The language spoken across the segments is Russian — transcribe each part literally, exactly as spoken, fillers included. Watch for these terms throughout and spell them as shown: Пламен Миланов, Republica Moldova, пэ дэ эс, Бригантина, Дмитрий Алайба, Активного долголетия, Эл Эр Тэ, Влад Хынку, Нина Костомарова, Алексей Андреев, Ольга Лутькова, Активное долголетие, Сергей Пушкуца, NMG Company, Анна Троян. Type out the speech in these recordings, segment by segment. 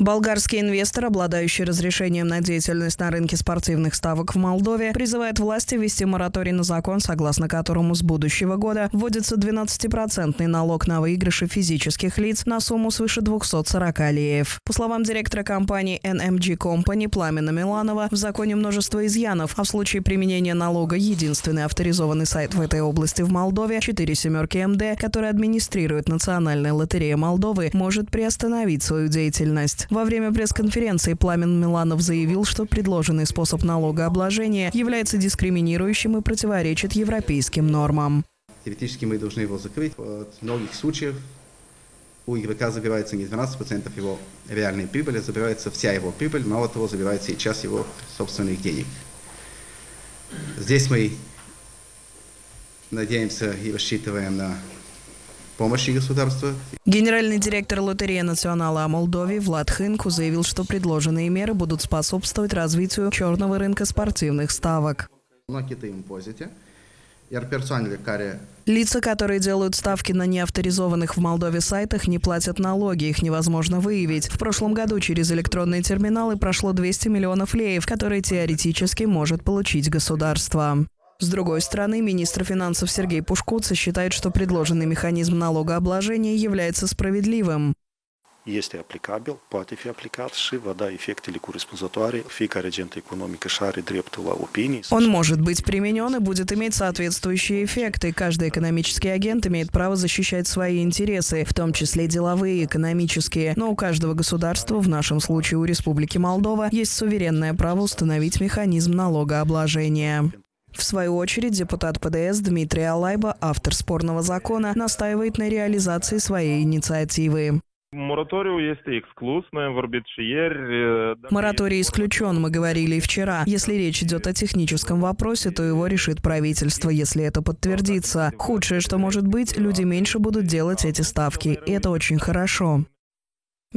Болгарский инвестор, обладающий разрешением на деятельность на рынке спортивных ставок в Молдове, призывает власти ввести мораторий на закон, согласно которому с будущего года вводится двенадцатипроцентный налог на выигрыши физических лиц на сумму свыше двухсот сорока леев. По словам директора компании эн эм джи Company Пламена Миланова, в законе множество изъянов, а в случае применения налога единственный авторизованный сайт в этой области в Молдове, четыре семерки эм дэ, который администрирует Национальная лотерея Молдовы, может приостановить свою деятельность. Во время пресс-конференции Пламен Миланов заявил, что предложенный способ налогообложения является дискриминирующим и противоречит европейским нормам. Теоретически мы должны его закрыть. В многих случаях у игрока забирается не двенадцать процентов его реальной прибыли, а забирается вся его прибыль, мало того, забирается и часть его собственных денег. Здесь мы надеемся и рассчитываем на помощи государства. Генеральный директор лотереи национала о Молдове Влад Хынку заявил, что предложенные меры будут способствовать развитию черного рынка спортивных ставок. Лица, которые делают ставки на неавторизованных в Молдове сайтах, не платят налоги, их невозможно выявить. В прошлом году через электронные терминалы прошло двести миллионов леев, которые теоретически может получить государство. С другой стороны, министр финансов Сергей Пушкуца считает, что предложенный механизм налогообложения является справедливым. Este aplicabil, poate fi aplicat și va da efectele corespunzătoare. Fiecare agentă economică și are dreptul la opinii. Он может быть применен и будет иметь соответствующие эффекты. Каждый экономический агент имеет право защищать свои интересы, в том числе деловые и экономические. Но у каждого государства, в нашем случае у Республики Молдова, есть суверенное право установить механизм налогообложения. В свою очередь, депутат пэ дэ эс Дмитрий Алайба, автор спорного закона, настаивает на реализации своей инициативы. Мораторий исключен, мы говорили и вчера. Если речь идет о техническом вопросе, то его решит правительство, если это подтвердится. Худшее, что может быть, люди меньше будут делать эти ставки. И это очень хорошо.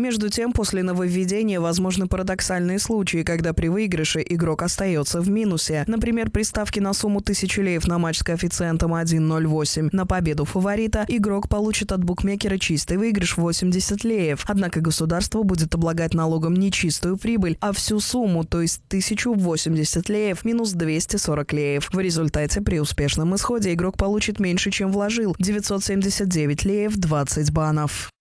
Между тем, после нововведения возможны парадоксальные случаи, когда при выигрыше игрок остается в минусе. Например, при ставке на сумму тысяча леев на матч с коэффициентом один ноль восемь на победу фаворита игрок получит от букмекера чистый выигрыш восемьдесят леев. Однако государство будет облагать налогом не чистую прибыль, а всю сумму, то есть тысячу восемьдесят леев минус двести сорок леев. В результате при успешном исходе игрок получит меньше, чем вложил – девятьсот семьдесят девять леев двадцать банов.